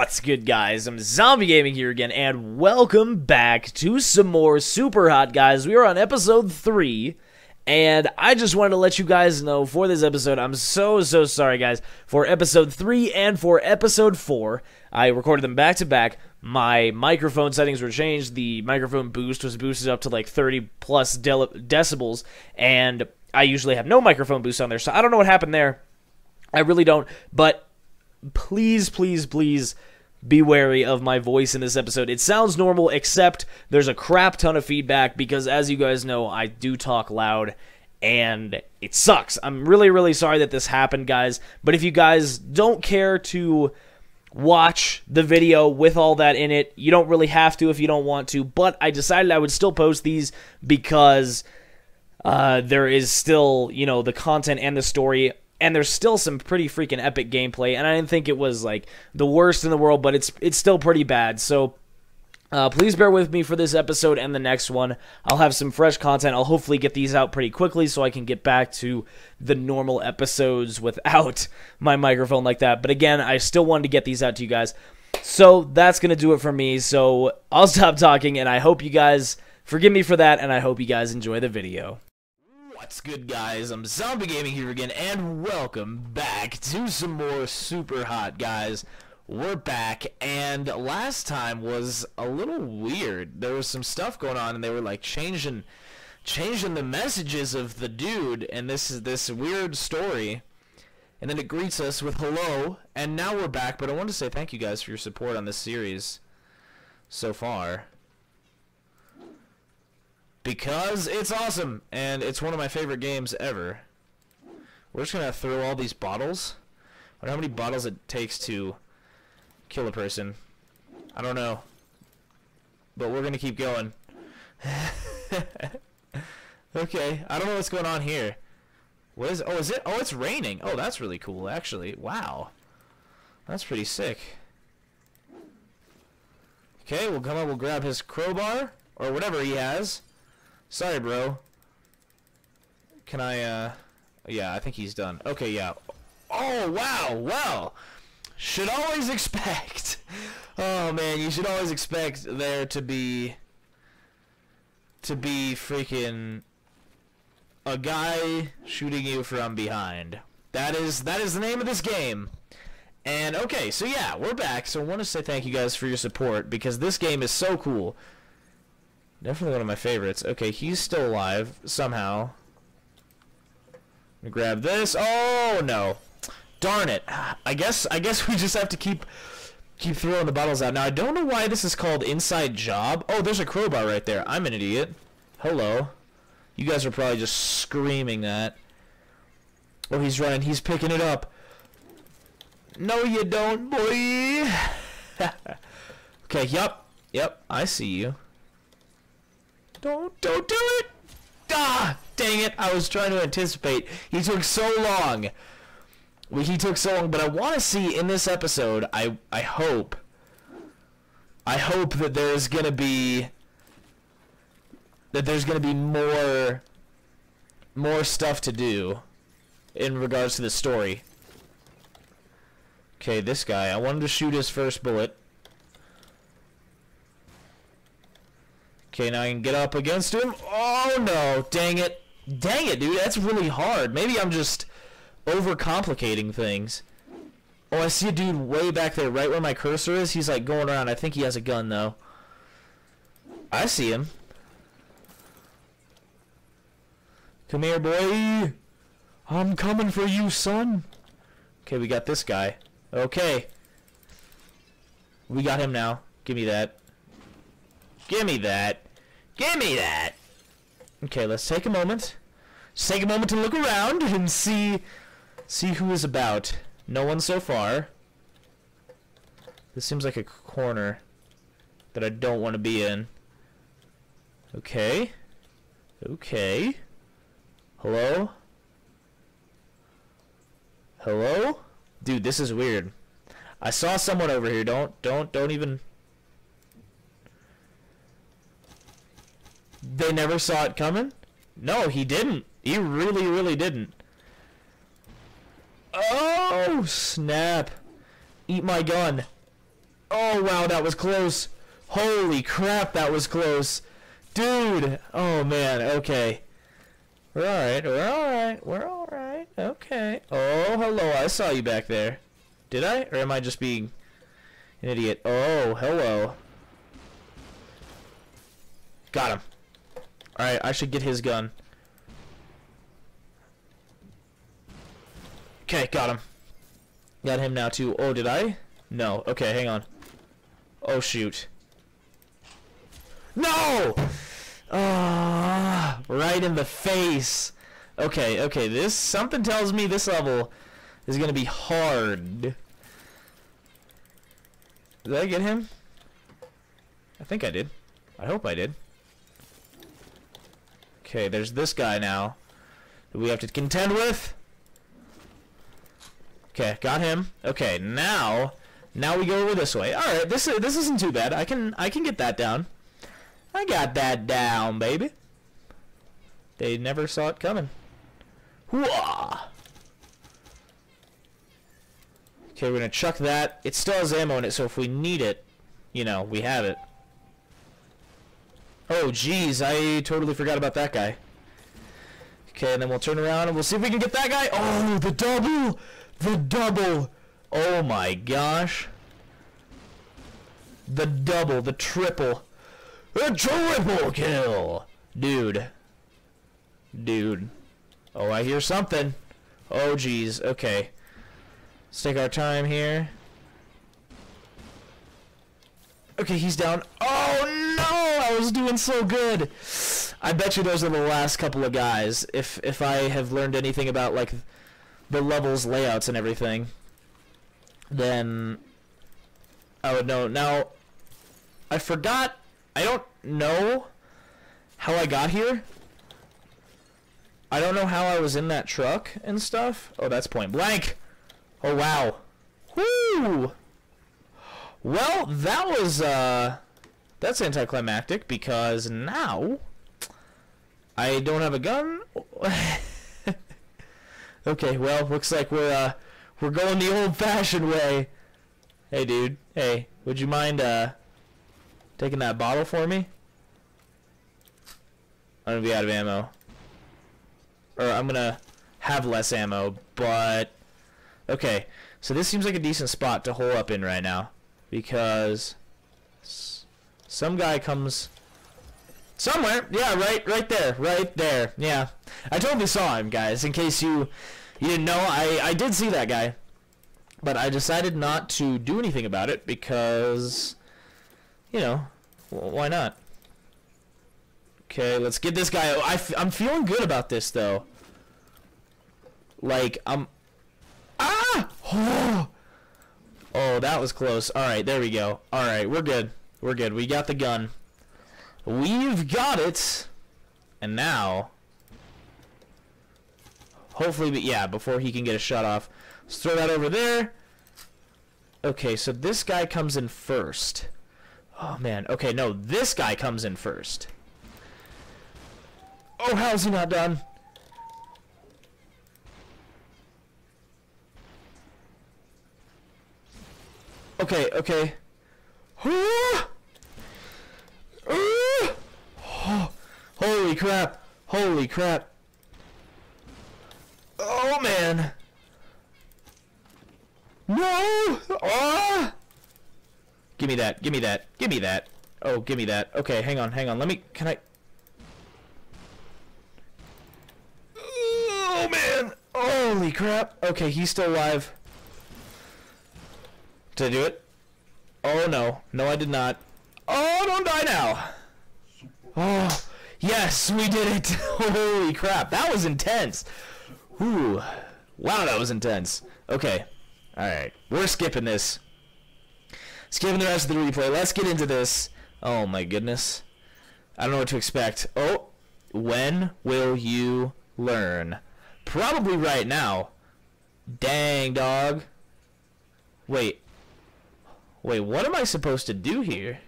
What's good, guys? I'm Zombie Gaming here again, and welcome back to some more Super Hot, guys. We are on episode 3, and I just wanted to let you guys know for this episode, I'm so sorry, guys. For episode 3 and for episode 4, I recorded them back-to-back. My microphone settings were changed. The microphone boost was boosted up to like 30-plus decibels, and I usually have no microphone boost on there, so I don't know what happened there. I really don't, but please be wary of my voice in this episode. It sounds normal, except there's a crap ton of feedback because, as you guys know, I do talk loud, and it sucks. I'm really sorry that this happened, guys, but if you guys don't care to watch the video with all that in it, you don't really have to if you don't want to, but I decided I would still post these because there is still, you know, the content and the story. And there's still some pretty freaking epic gameplay, and I didn't think it was, like, the worst in the world, but it's still pretty bad. So, please bear with me for this episode and the next one. I'll have some fresh content. I'll hopefully get these out pretty quickly so I can get back to the normal episodes without my microphone like that. But again, I still wanted to get these out to you guys. So, that's going to do it for me. So, I'll stop talking, and I hope you guys forgive me for that, and I hope you guys enjoy the video. What's good, guys? I'm Zombie Gaming here again, and welcome back to some more Super Hot, guys. We're back, and last time was a little weird. There was some stuff going on, and they were like changing the messages of the dude, and this is this weird story. And then it greets us with hello, and now we're back. But I want to say thank you guys for your support on this series so far, because it's awesome, and it's one of my favorite games ever. We're just gonna throw all these bottles. I don't know how many bottles it takes to kill a person. I don't know. But we're gonna keep going. Okay, I don't know what's going on here. What is, oh, is it? Oh, it's raining. Oh, that's really cool, actually. Wow. That's pretty sick. Okay, we'll come up, we'll grab his crowbar, or whatever he has. Sorry, bro. Can I, yeah, I think he's done. Okay, yeah. Oh, wow, well. Should always expect. Oh, man, you should always expect there to be freaking a guy shooting you from behind. That is the name of this game. And, okay, so, yeah, we're back. So I want to say thank you guys for your support, because this game is so cool. Definitely one of my favorites. Okay, he's still alive, somehow. Grab this. Oh, no. Darn it. I guess we just have to keep throwing the bottles out. Now, I don't know why this is called Inside Job. Oh, there's a crowbar right there. I'm an idiot. Hello. You guys are probably just screaming that. Oh, he's running. He's picking it up. No, you don't, boy. Okay, yup. Yup, I see you. Don't do it! Ah, dang it! I was trying to anticipate. He took so long. He took so long, but I want to see in this episode, I hope that there's gonna be, more stuff to do in regards to the story. Okay, this guy. I wanted to shoot his first bullet. Okay, now I can get up against him. Oh, no. Dang it. Dang it, dude. That's really hard. Maybe I'm just overcomplicating things. Oh, I see a dude way back there, right where my cursor is. He's, like, going around. I think he has a gun, though. I see him. Come here, boy. I'm coming for you, son. Okay, we got this guy. Okay. We got him now. Give me that. Give me that. Give me that. Okay, let's take a moment. Let's take a moment to look around and see who is about. No one so far. This seems like a corner that I don't want to be in. Okay. Okay. Hello? Hello? Dude, this is weird. I saw someone over here. Don't even. They never saw it coming? No, he didn't. He really didn't. Oh, snap. Eat my gun. Oh, wow, that was close. Holy crap, that was close. Dude. Oh, man. Okay. We're all right. We're all right. We're all right. Okay. Oh, hello. I saw you back there. Did I? Or am I just being an idiot? Oh, hello. Got him. All right. I should get his gun. Okay. Got him. Got him now, too. Oh, did I? No. Okay. Hang on. Oh, shoot. No! Ah, right in the face. Okay, okay, this, something tells me this level is gonna be hard. Did I get him? I think I did. I hope I did. Okay, there's this guy now that we have to contend with. Okay, got him. Okay, now we go over this way. All right, this isn't too bad. I can get that down. I got that down, baby. They never saw it coming. Hooah! Okay, we're gonna chuck that. It still has ammo in it, so if we need it, you know, we have it. Oh, jeez, I totally forgot about that guy. Okay, and then we'll turn around and we'll see if we can get that guy. Oh, the double! The double! Oh my gosh. The double, the triple. A triple kill! Dude. Dude. Oh, I hear something. Oh, jeez. Okay. Let's take our time here. Okay, he's down. Oh, no! I was doing so good! I bet you those are the last couple of guys, if I have learned anything about, like, the levels, layouts, and everything. Then I would know. Now, I forgot... I don't know how I got here. I don't know how I was in that truck and stuff. Oh, that's point blank. Oh, wow. Woo! Well, that was, that's anticlimactic because now I don't have a gun. Okay, well, looks like we're going the old-fashioned way. Hey, dude. Hey, would you mind, taking that bottle for me? I'm gonna be out of ammo. Or I'm gonna have less ammo, but... Okay, so this seems like a decent spot to hole up in right now. Because... some guy comes... somewhere! Yeah, right there, right there. Yeah, I totally saw him, guys. In case you didn't know, I did see that guy. But I decided not to do anything about it because... you know, why not? Okay, let's get this guy. I'm feeling good about this, though. Like, I'm... Ah! Oh! Oh, that was close. All right, there we go. All right, we're good. We're good. We got the gun. We've got it. And now... hopefully, but yeah, before he can get a shot off. Let's throw that over there. Okay, so this guy comes in first. Oh, man. Okay, no. This guy comes in first. Oh, how is he not done? Okay, okay. Holy crap. Holy crap. Oh, man. No! Ah! Give me that, give me that, give me that. Oh, give me that. Okay, hang on, hang on. Let me, can I? Oh, man. Holy crap. Okay, he's still alive. Did I do it? Oh, no. No, I did not. Oh, don't die now. Oh, yes, we did it. Holy crap. That was intense. Ooh. Wow, that was intense. Okay. All right. We're skipping this. Skipping the rest of the replay. Let's get into this. Oh, my goodness. I don't know what to expect. Oh, when will you learn? Probably right now. Dang, dog. Wait. Wait, what am I supposed to do here?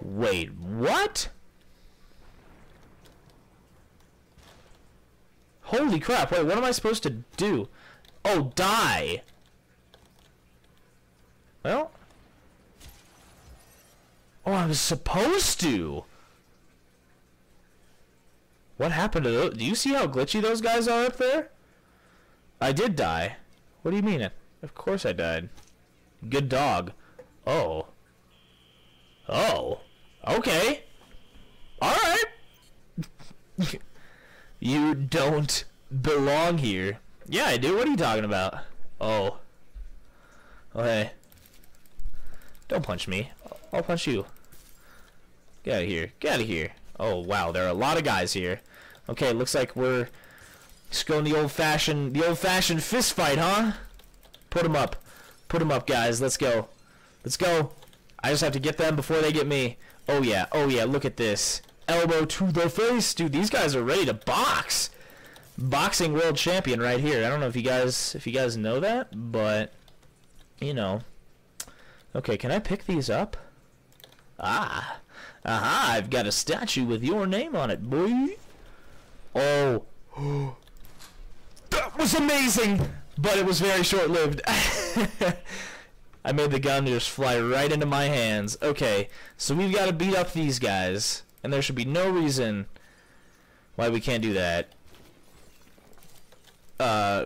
Wait, what? Holy crap. Wait, what am I supposed to do? Oh, die! Well... Oh, I was supposed to! What happened to those? Do you see how glitchy those guys are up there? I did die. What do you mean? Of course I died. Good dog. Oh. Oh. Okay. Alright. You don't belong here. Yeah, I do. What are you talking about? Oh. Okay. Don't punch me. I'll punch you. Get out of here. Get out of here. Oh, wow. There are a lot of guys here. Okay, looks like we're just going the old-fashioned fist fight, huh? Put them up. Put them up, guys. Let's go. Let's go. I just have to get them before they get me. Oh, yeah. Oh, yeah. Look at this. Elbow to the face. Dude, these guys are ready to box. Boxing world champion right here. I don't know if you guys know that, but, you know. Okay, can I pick these up? Ah. Aha, I've got a statue with your name on it, boy. Oh. That was amazing! But it was very short-lived. I made the gun just fly right into my hands. Okay, so we've got to beat up these guys. And there should be no reason why we can't do that.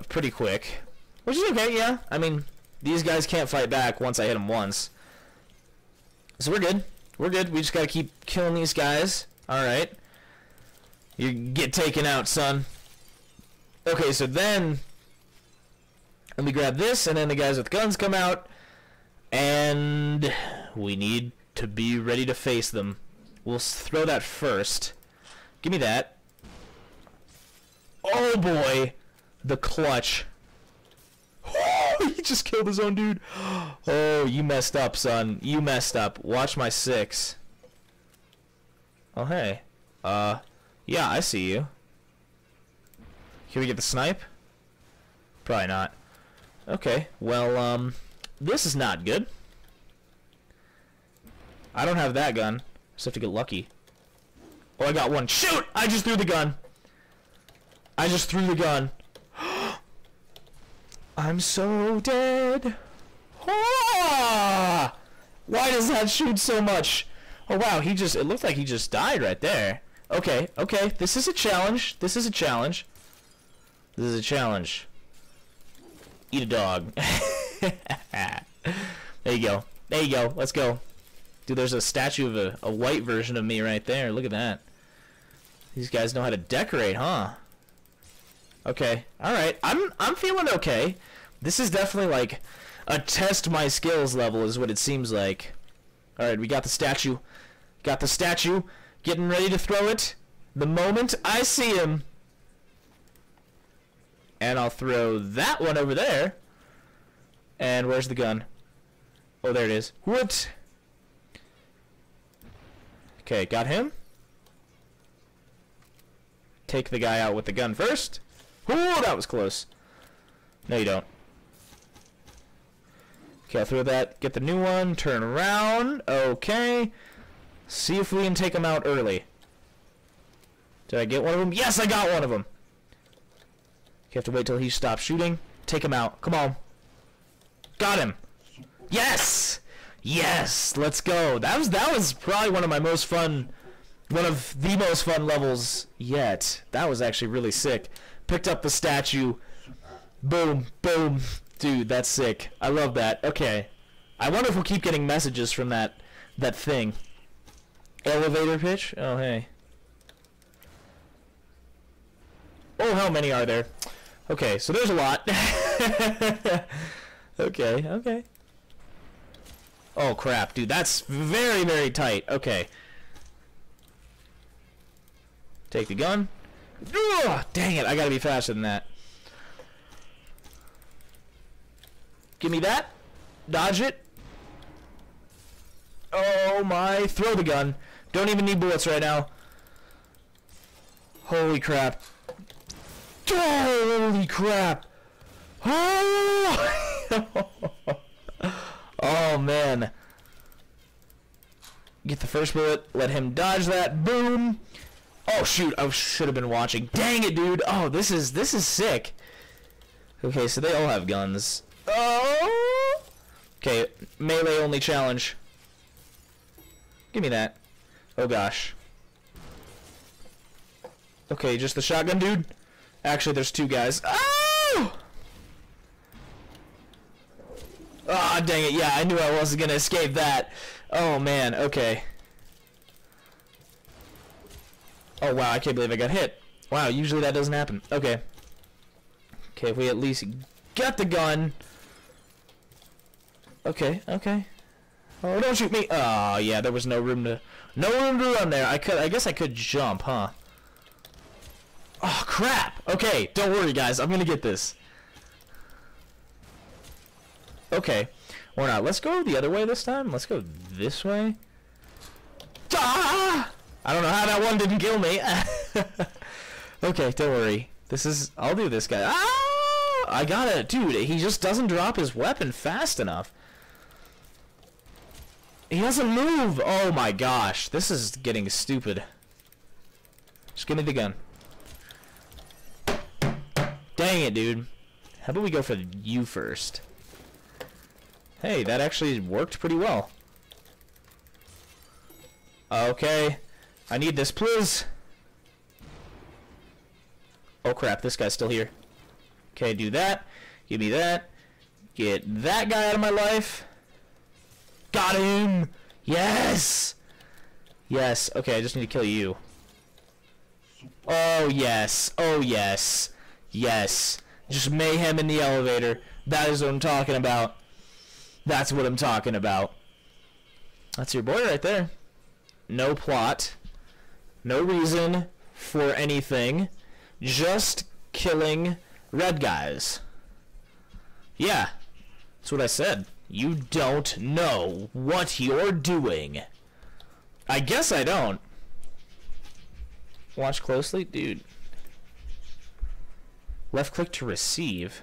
Pretty quick. Which is okay, yeah. I mean, these guys can't fight back once I hit them once. So we're good. We're good. We just gotta keep killing these guys. Alright. You get taken out, son. Okay, so then... let me grab this, and then the guys with guns come out. And... we need to be ready to face them. We'll throw that first. Give me that. Oh, boy. The clutch. He just killed his own dude. Oh, you messed up, son. You messed up. Watch my six. Oh, hey. Yeah, I see you. Can we get the snipe? Probably not. Okay, well, this is not good. I don't have that gun. Just have to get lucky. Oh, I got one. Shoot! I just threw the gun. I just threw the gun. I'm so dead. Ah! Why does that shoot so much? Oh wow, he just, it looked like he just died right there. Okay, okay, this is a challenge. This is a challenge. This is a challenge. Eat a dog. There you go. There you go. Let's go. Dude, there's a statue of a white version of me right there. Look at that. These guys know how to decorate, huh? Okay. Alright. I'm feeling okay. This is definitely like a test my skills level is what it seems like. Alright, we got the statue. Got the statue. Getting ready to throw it. The moment I see him. And I'll throw that one over there. And where's the gun? Oh, there it is. What? Okay, got him. Take the guy out with the gun first. Ooh, that was close. No, you don't. Okay, I'll throw that. Get the new one. Turn around. Okay. See if we can take them out early. Did I get one of them? Yes, I got one of them. You have to wait till he stops shooting. Take him out. Come on. Got him. Yes! Yes! Let's go. That was probably one of the most fun levels yet. That was actually really sick. Picked up the statue. Boom, boom. Dude, that's sick. I love that. Okay. I wonder if we'll keep getting messages from that thing. Elevator pitch? Oh, hey. Oh, how many are there? Okay, so there's a lot. Okay, okay. Oh, crap, dude. That's very, very tight. Okay. Take the gun. Ugh, dang it, I gotta be faster than that. Give me that. Dodge it. Oh my, throw the gun. Don't even need bullets right now. Holy crap. Holy crap. Oh, oh man. Get the first bullet, let him dodge that. Boom. Oh shoot, I should have been watching. Dang it, dude. Oh, this is sick. Okay, so they all have guns. Oh! Okay, melee only challenge. Give me that. Oh gosh. Okay, just the shotgun dude. Actually, there's two guys. Oh! Ah, oh, dang it. Yeah, I knew I wasn't gonna escape that. Oh man, okay. Oh wow, I can't believe I got hit. Wow, usually that doesn't happen. Okay. Okay, we at least got the gun. Okay, okay. Oh, don't shoot me. Oh yeah, there was no room to run there. I guess I could jump, huh? Oh crap! Okay, don't worry guys, I'm gonna get this. Okay. Or not. Let's go the other way this time. Let's go this way. Ah! I don't know how that one didn't kill me. Okay, don't worry. This is... I'll do this guy. Ah! I got it. Dude, he just doesn't drop his weapon fast enough. He doesn't move. Oh my gosh. This is getting stupid. Just give me the gun. Dang it, dude. How about we go for you first? Hey, that actually worked pretty well. Okay. I need this, please. Oh, crap. This guy's still here. Okay, do that. Give me that. Get that guy out of my life. Got him! Yes! Yes. Okay, I just need to kill you. Oh, yes. Oh, yes. Yes. Just mayhem in the elevator. That is what I'm talking about. That's what I'm talking about. That's your boy right there. No plot. No reason for anything. Just killing red guys. Yeah. That's what I said. You don't know what you're doing. I guess I don't. Watch closely, dude. Left click to receive.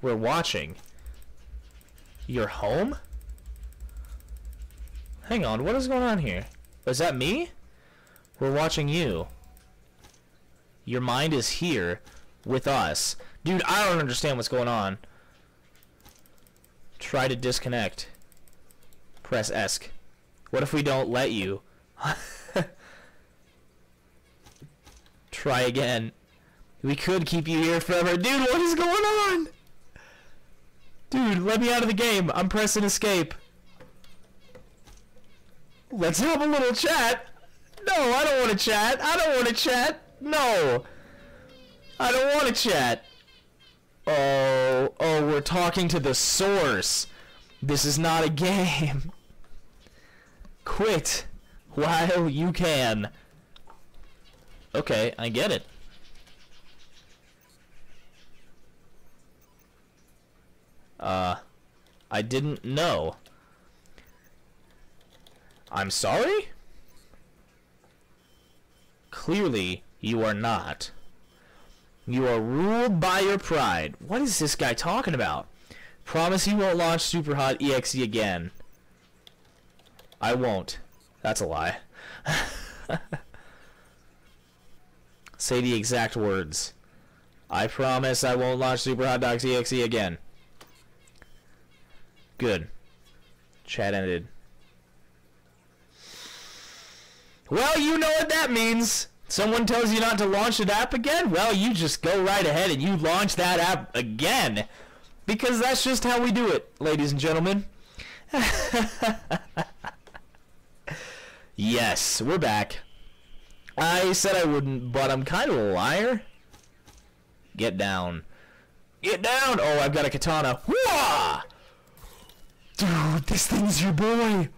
We're watching. Your home? Hang on, what is going on here? Is that me? We're watching you. Your mind is here with us. Dude, I don't understand what's going on. Try to disconnect. Press ESC. What if we don't let you? Try again. We could keep you here forever. Dude, what is going on? Dude, let me out of the game. I'm pressing escape. Let's have a little chat. No, I don't want to chat. I don't want to chat. No. I don't want to chat. Oh, oh, we're talking to the source. This is not a game. Quit while you can. Okay, I get it. I didn't know. I'm sorry? Clearly, you are not. You are ruled by your pride. What is this guy talking about? Promise you won't launch SUPERHOT EXE again. I won't. That's a lie. Say the exact words. I promise I won't launch SUPERHOT.exe again. Good. Chat ended. Well, you know what that means. Someone tells you not to launch an app again? Well, you just go right ahead and you launch that app again. Because that's just how we do it, ladies and gentlemen. Yes, we're back. I said I wouldn't, but I'm kind of a liar. Get down. Get down! Oh, I've got a katana. Whoa! Dude, this thing's your boy!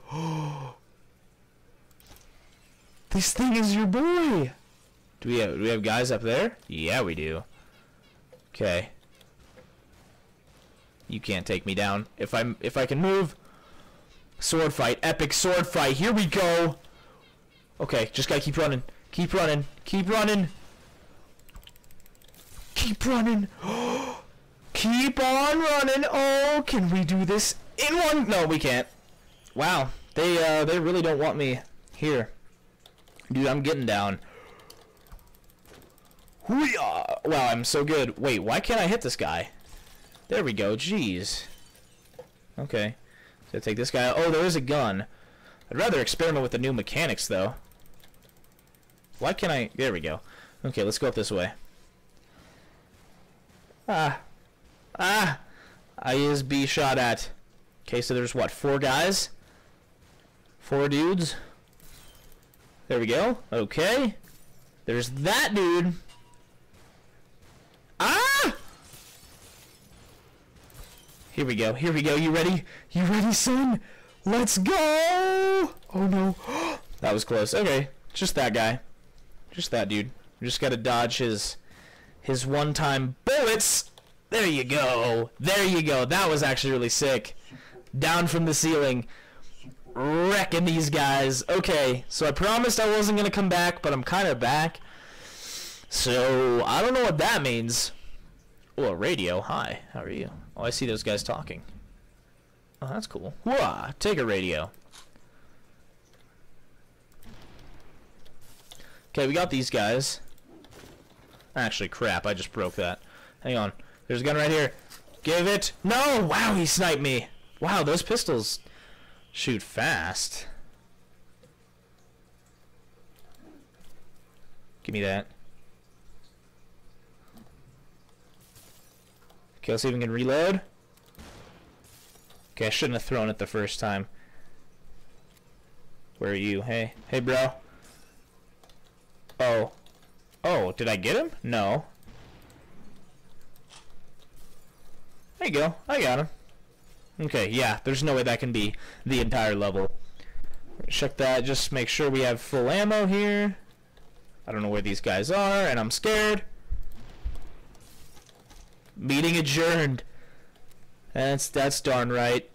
This thing is your boy. Do we have guys up there? Yeah, we do. Okay. You can't take me down. If I can move. Sword fight, epic sword fight. Here we go. Okay, just gotta keep running. Keep running. Keep running. Keep running. Keep on running. Oh, can we do this in one? No, we can't. Wow, they really don't want me here. Dude, I'm getting down. Wow, I'm so good. Wait, why can't I hit this guy? There we go. Jeez. Okay. So take this guy. Oh, there is a gun. I'd rather experiment with the new mechanics, though. Why can't I... There we go. Okay, let's go up this way. Ah. Ah. I is being shot at. Okay, so there's, what, 4 guys? 4 dudes? There we go. Okay. There's that dude. Ah! Here we go. Here we go. You ready? You ready, son? Let's go! Oh, no. That was close. Okay. Just that guy. Just that dude. You just gotta dodge his one-time bullets. There you go. There you go. That was actually really sick. Down from the ceiling. Wrecking these guys. Okay, so I promised I wasn't gonna come back, but I'm kind of back. So I don't know what that means. Oh, radio. Hi, how are you? Oh, I see those guys talking. Oh, that's cool. Whoa, take a radio. Okay, we got these guys. Actually, crap, I just broke that. Hang on. There's a gun right here. Give it. No! Wow, he sniped me. Wow, those pistols shoot fast. Give me that. Okay, let's see if we can reload. Okay, I shouldn't have thrown it the first time. Where are you? Hey. Hey, bro. Oh. Oh, did I get him? No. There you go. I got him. Okay, yeah, there's no way that can be the entire level. Check that, just make sure we have full ammo here. I don't know where these guys are, and I'm scared. Meeting adjourned. That's darn right.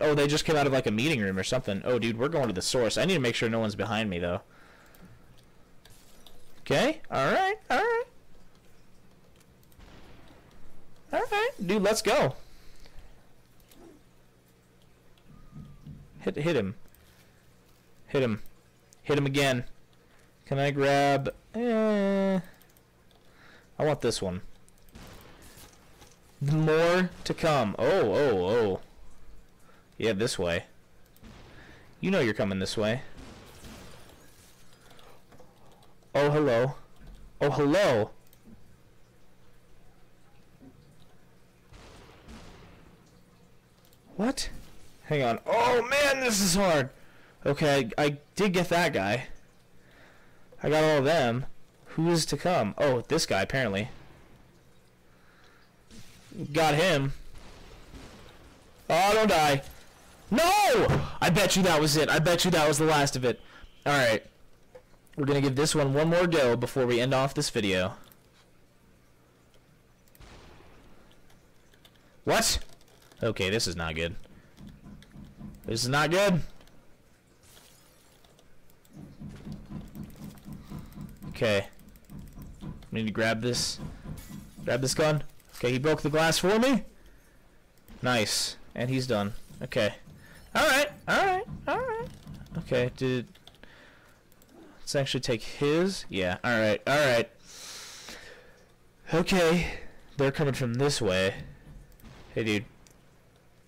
Oh, they just came out of like a meeting room or something. Oh, dude, we're going to the source. I need to make sure no one's behind me, though. Okay, alright, alright. Alright, dude, let's go. Hit him. Hit him. Hit him again. Can I grab... I want this one. More to come. Oh, oh, oh. Yeah, this way. You know you're coming this way. Oh, hello. Oh, hello. What? Hang on. Oh, man, this is hard. Okay, I did get that guy. I got all of them. Who is to come? Oh, this guy, apparently. Got him. Oh, don't die. No! I bet you that was it. I bet you that was the last of it. Alright. We're going to give this one more go before we end off this video. What? Okay, this is not good. This is not good. Okay. We need to grab this. Grab this gun. Okay, he broke the glass for me. Nice. And he's done. Okay. Alright, alright, alright. Okay, dude. Let's actually take his. Yeah, alright, alright. Okay. They're coming from this way. Hey, dude.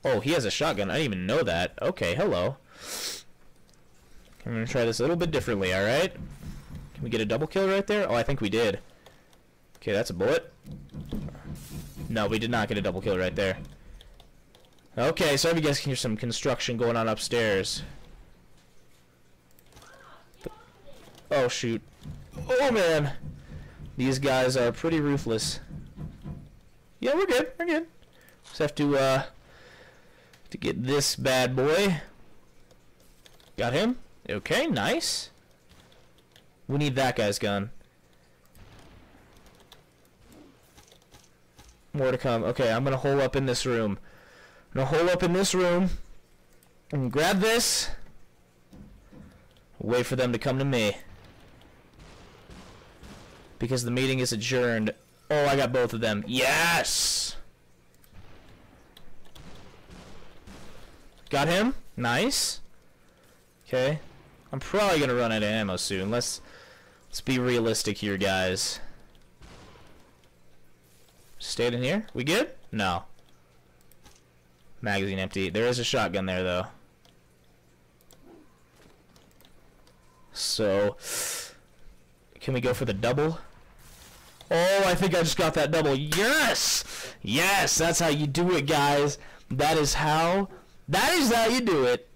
Oh, he has a shotgun. I didn't even know that. Okay, hello. I'm going to try this a little bit differently, alright? Can we get a double kill right there? Oh, I think we did. Okay, that's a bullet. No, we did not get a double kill right there. Okay, so you guys can hear some construction going on upstairs. Oh, shoot. Oh, man. These guys are pretty ruthless. Yeah, we're good. We're good. Just have to get this bad boy. Got him. Okay, nice. We need that guy's gun. More to come. Okay, I'm gonna hole up in this room. I'm gonna hole up in this room and grab this. Wait for them to come to me. Because the meeting is adjourned. Oh, I got both of them. Yes! Got him. Nice. Okay. I'm probably going to run out of ammo soon. Let's be realistic here, guys. Stayed in here? We good? No. Magazine empty. There is a shotgun there, though. So, can we go for the double? Oh, I think I just got that double. Yes! Yes, that's how you do it, guys. That is how you do it.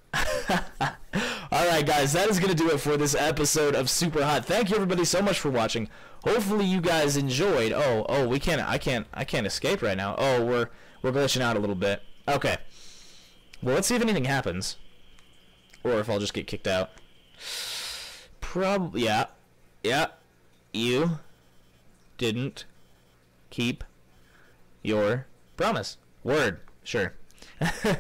Alright, guys, that is going to do it for this episode of Super Hot. Thank you, everybody, so much for watching. Hopefully you guys enjoyed. Oh, we can't, I can't escape right now. Oh, we're glitching out a little bit. Okay. Well, let's see if anything happens. Or if I'll just get kicked out. Probably, yeah. Yeah. You didn't keep your promise. Word. Sure. I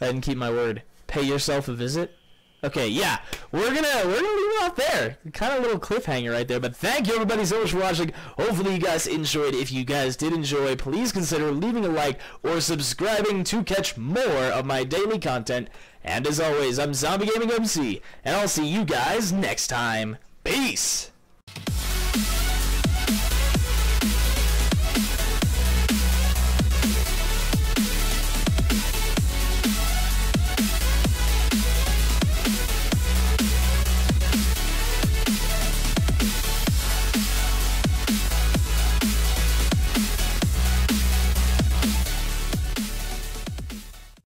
didn't keep my word. Pay yourself a visit. Okay, yeah, we're gonna leave it out there. Kind of a little cliffhanger right there, but thank you, everybody, so much for watching. Hopefully you guys enjoyed. If you guys did enjoy, please consider leaving a like or subscribing to catch more of my daily content. And as always, I'm Zombie Gaming MC, and I'll see you guys next time. Peace!